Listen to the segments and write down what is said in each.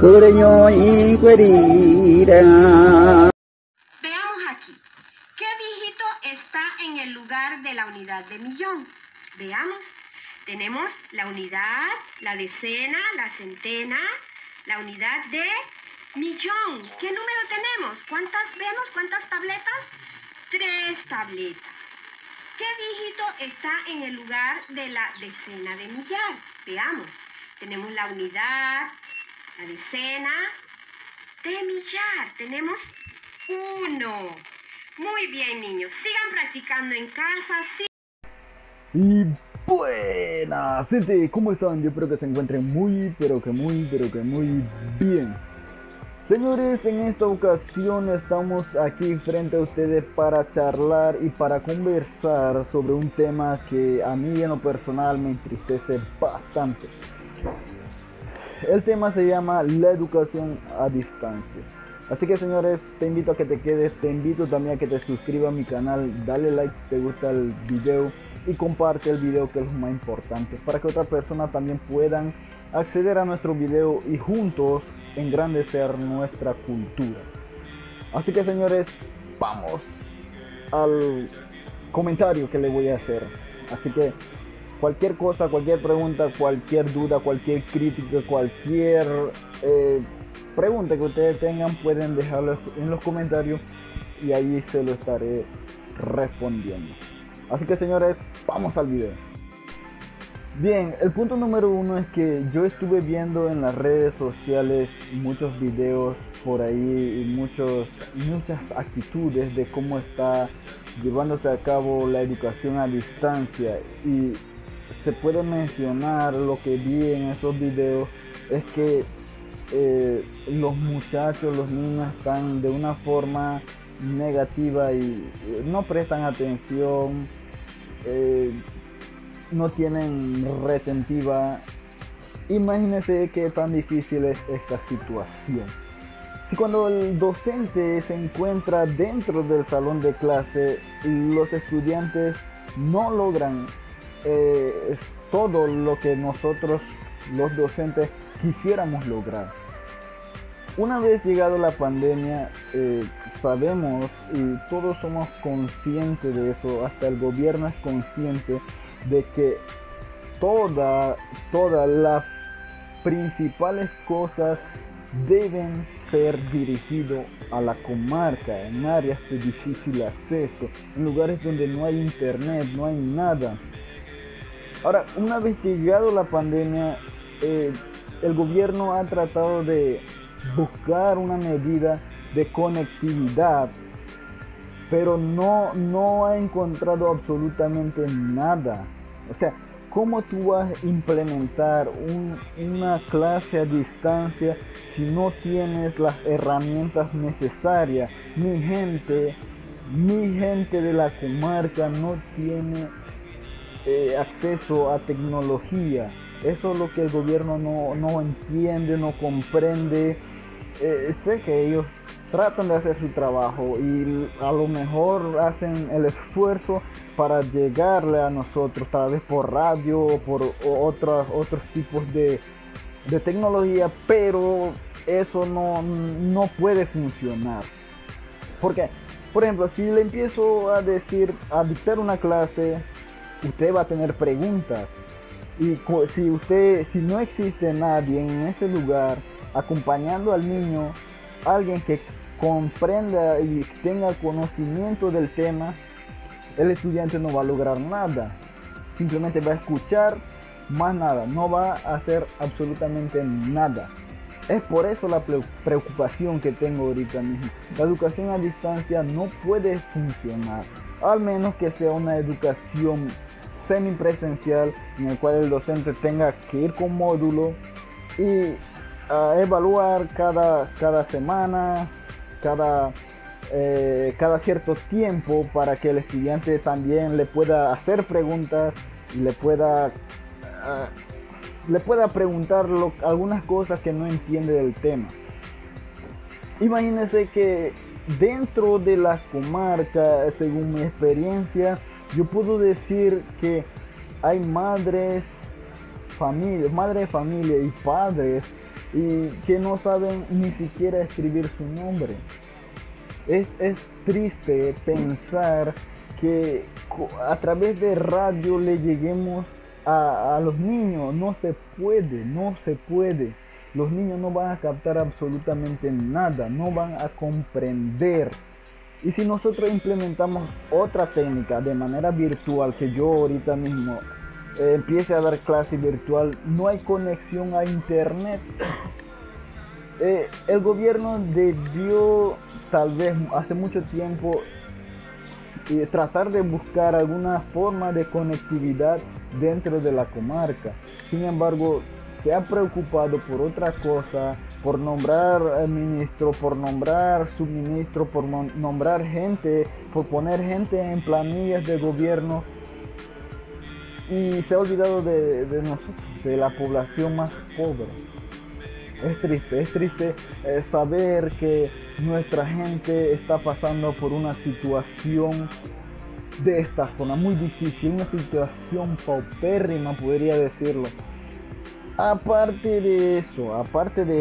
Veamos aquí. ¿Qué dígito está en el lugar de la unidad de millón? Veamos. Tenemos la unidad, la decena, la centena, la unidad de millón. ¿Qué número tenemos? ¿Cuántas vemos? ¿Cuántas tabletas? 3 tabletas. ¿Qué dígito está en el lugar de la decena de millar? Veamos. Tenemos la unidad, la decena de millar. Tenemos 1. Muy bien, niños. Sigan practicando en casa. Buenas, gente, ¿cómo están? Yo espero que se encuentren muy, pero que muy bien. Señores, en esta ocasión estamos aquí frente a ustedes para charlar y para conversar sobre un tema que a mí en lo personal me entristece bastante. El tema se llama la educación a distancia. Así que, señores, te invito a que te quedes, te invito también a que te suscribas a mi canal, dale like si te gusta el video y comparte el video, que es lo más importante, para que otras personas también puedan acceder a nuestro video y juntos engrandecer nuestra cultura. Así que, señores, vamos al comentario que le voy a hacer. Así que cualquier cosa, cualquier pregunta, cualquier duda, cualquier crítica, cualquier pregunta que ustedes tengan, pueden dejarlo en los comentarios y ahí se lo estaré respondiendo. Así que, señores, vamos al video. Bien, el punto número 1 es que yo estuve viendo en las redes sociales muchos videos por ahí y muchas actitudes de cómo está llevándose a cabo la educación a distancia, y se puede mencionar, lo que vi en esos videos es que los muchachos, los niños están de una forma negativa y no prestan atención, no tienen retentiva. Imagínense qué tan difícil es esta situación. Si cuando el docente se encuentra dentro del salón de clase, los estudiantes no logran todo lo que nosotros los docentes quisiéramos lograr. Una vez llegado la pandemia, sabemos y todos somos conscientes de eso, hasta el gobierno es consciente de que todas las principales cosas deben ser dirigidas a la comarca, en áreas de difícil acceso, en lugares donde no hay internet, no hay nada. Ahora, una vez llegado la pandemia, el gobierno ha tratado de buscar una medida de conectividad, pero no ha encontrado absolutamente nada. O sea, ¿cómo tú vas a implementar una clase a distancia si no tienes las herramientas necesarias? Mi gente de la comarca no tiene acceso a tecnología. Eso es lo que el gobierno no entiende, no comprende. Sé que ellos tratan de hacer su trabajo y a lo mejor hacen el esfuerzo para llegarle a nosotros, tal vez por radio o por otros tipos de tecnología, pero eso no puede funcionar. ¿Por qué? Por ejemplo, si le empiezo a decir, a dictar una clase, usted va a tener preguntas. Y si no existe nadie en ese lugar acompañando al niño, alguien que comprenda y tenga conocimiento del tema, el estudiante no va a lograr nada. Simplemente va a escuchar, más nada, no va a hacer absolutamente nada. Es por eso la preocupación que tengo ahorita mismo. La educación a distancia no puede funcionar, al menos que sea una educación semipresencial, en el cual el docente tenga que ir con módulo y a evaluar cada semana, cada cierto tiempo, para que el estudiante también le pueda hacer preguntas y le pueda preguntar algunas cosas que no entiende del tema. Imagínense que dentro de la comarca, según mi experiencia, yo puedo decir que hay madres de familia y padres y que no saben ni siquiera escribir su nombre. Es triste pensar que a través de radio le lleguemos a los niños. No se puede. Los niños no van a captar absolutamente nada, no van a comprender. Y si nosotros implementamos otra técnica de manera virtual, que yo ahorita mismo empiece a dar clase virtual, no hay conexión a internet. El gobierno debió, tal vez hace mucho tiempo, tratar de buscar alguna forma de conectividad dentro de la comarca. Sin embargo, se ha preocupado por otra cosa, por nombrar ministro, por nombrar subministro, por nombrar gente, por poner gente en planillas de gobierno, y se ha olvidado de nosotros, de la población más pobre. Es triste saber que nuestra gente está pasando por una situación de esta zona muy difícil, una situación paupérrima, podría decirlo. Aparte de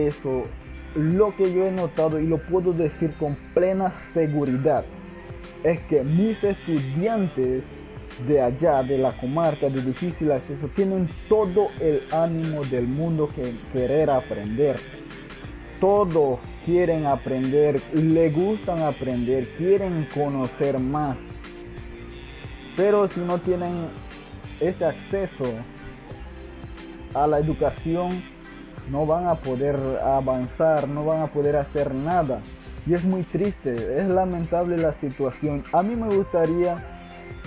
eso, lo que yo he notado y lo puedo decir con plena seguridad es que mis estudiantes de allá, de la comarca, de difícil acceso, tienen todo el ánimo del mundo que querer aprender. Todos quieren aprender, le gustan aprender, quieren conocer más. Pero si no tienen ese acceso a la educación, no van a poder avanzar, no van a poder hacer nada. Y es muy triste, es lamentable la situación. A mí me gustaría,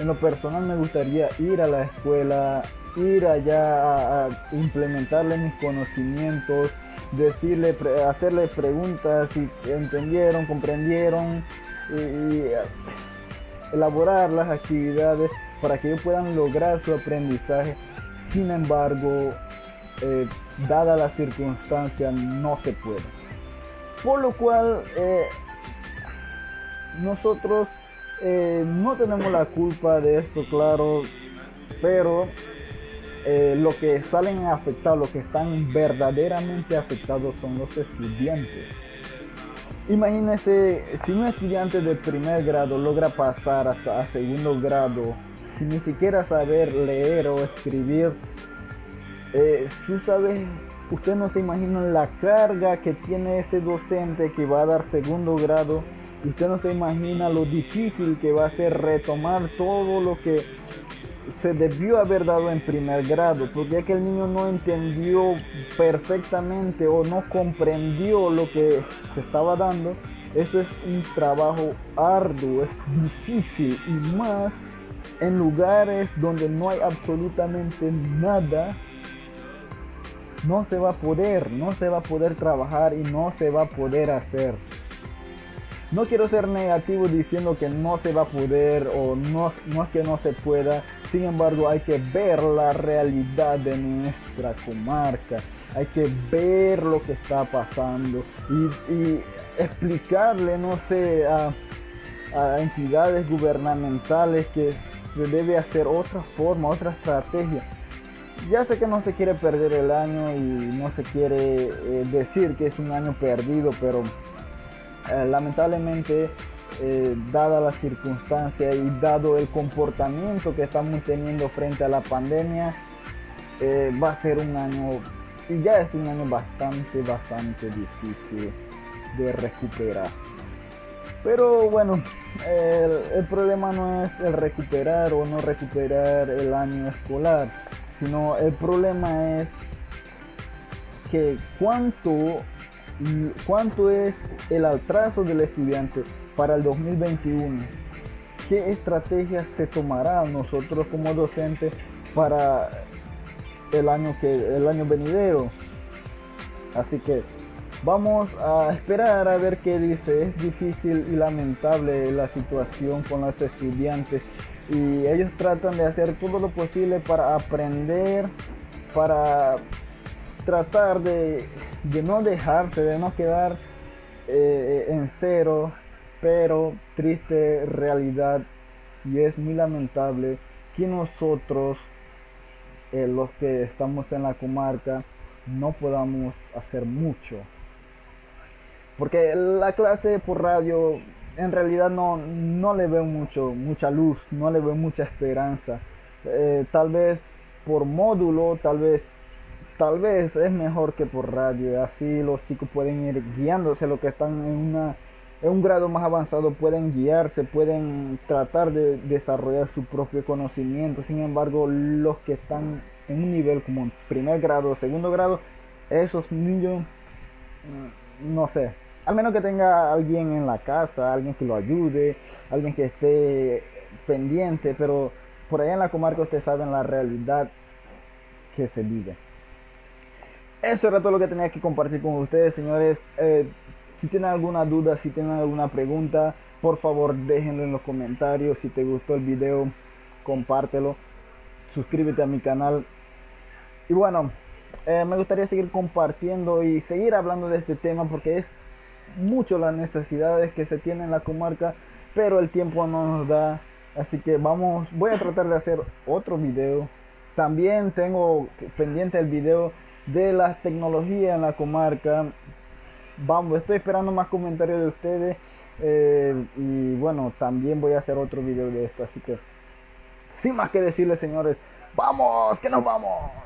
en lo personal me gustaría ir a la escuela, ir allá a implementarle mis conocimientos, decirle, hacerle preguntas si entendieron, comprendieron, y elaborar las actividades para que ellos puedan lograr su aprendizaje. Sin embargo, dada la circunstancia, no se puede. Por lo cual, nosotros no tenemos la culpa de esto, claro, pero los que salen afectados, los que están verdaderamente afectados son los estudiantes. Imagínense, si un estudiante de primer grado logra pasar hasta a segundo grado sin ni siquiera saber leer o escribir, tú sabes, usted no se imagina la carga que tiene ese docente que va a dar segundo grado. Usted no se imagina lo difícil que va a ser retomar todo lo que se debió haber dado en primer grado, porque es que el niño no entendió perfectamente o no comprendió lo que se estaba dando. Eso es un trabajo arduo, es difícil, y más en lugares donde no hay absolutamente nada. No se va a poder trabajar y no se va a poder hacer. No quiero ser negativo diciendo que no se va a poder o no es que no se pueda. Sin embargo, hay que ver la realidad de nuestra comarca. Hay que ver lo que está pasando y explicarle, no sé, a entidades gubernamentales que se debe hacer otra forma, otra estrategia. Ya sé que no se quiere perder el año y no se quiere decir que es un año perdido, pero lamentablemente, dada la circunstancia y dado el comportamiento que estamos teniendo frente a la pandemia, va a ser un año, y ya es un año bastante difícil de recuperar. Pero bueno, el problema no es el recuperar o no recuperar el año escolar, sino el problema es que cuánto es el atraso del estudiante para el 2021. ¿Qué estrategias se tomará nosotros como docentes para el año venidero? Así que vamos a esperar a ver qué dice. Es difícil y lamentable la situación con los estudiantes, y ellos tratan de hacer todo lo posible para aprender, para tratar de no dejarse, de no quedar en cero. Pero triste realidad, y es muy lamentable que nosotros, los que estamos en la comarca, no podamos hacer mucho, porque la clase por radio en realidad no le veo mucha luz, no le veo mucha esperanza. Tal vez por módulo, tal vez es mejor que por radio, así los chicos pueden ir guiándose, los que están en un grado más avanzado pueden guiarse, pueden tratar de desarrollar su propio conocimiento. Sin embargo, los que están en un nivel como primer grado, segundo grado, esos niños, no sé, al menos que tenga alguien en la casa, alguien que lo ayude, alguien que esté pendiente, pero por allá en la comarca ustedes saben la realidad que se vive. Eso era todo lo que tenía que compartir con ustedes, señores. Si tienen alguna duda, si tienen alguna pregunta, por favor déjenlo en los comentarios. Si te gustó el video, compártelo, suscríbete a mi canal. Y bueno, me gustaría seguir compartiendo y seguir hablando de este tema, porque es mucho las necesidades que se tienen en la comarca, pero el tiempo no nos da. Así que voy a tratar de hacer otro video. También tengo pendiente el video de las tecnologías en la comarca. Estoy esperando más comentarios de ustedes, y bueno, también voy a hacer otro video de esto. Así que sin más que decirles, señores, ¡vamos! ¡Que nos vamos!